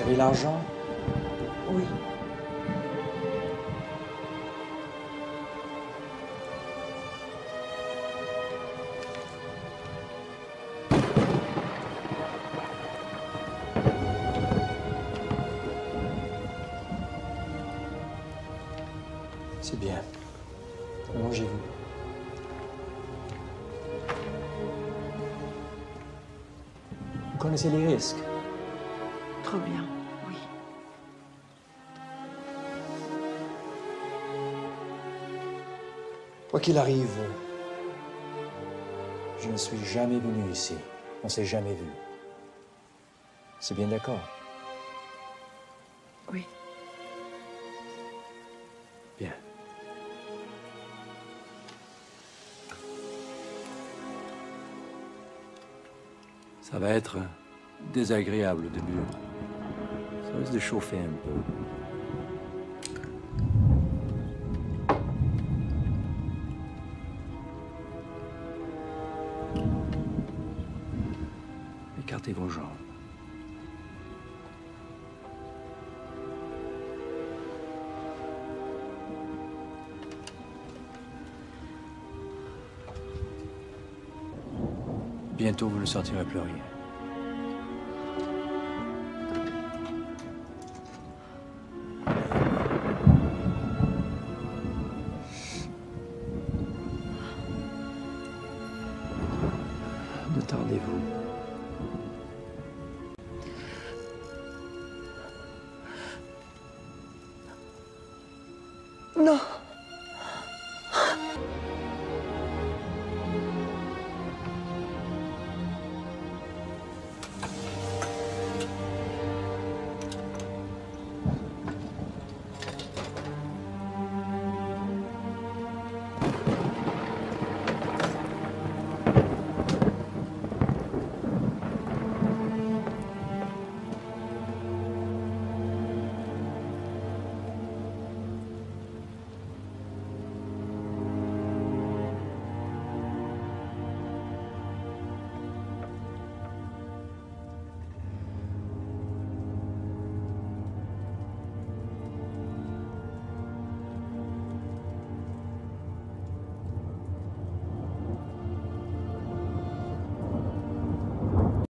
Vous avez l'argent? Oui. C'est bien. Mangez-vous. Vous connaissez les risques? Trop bien, oui. Quoi qu'il arrive, je ne suis jamais venu ici. On s'est jamais vu. C'est bien d'accord? Oui. Bien. Ça va être désagréable au début. Ça risque de chauffer un peu. Écartez vos jambes. Bientôt, vous ne sentirez plus rien. Ne tardez-vous. Non!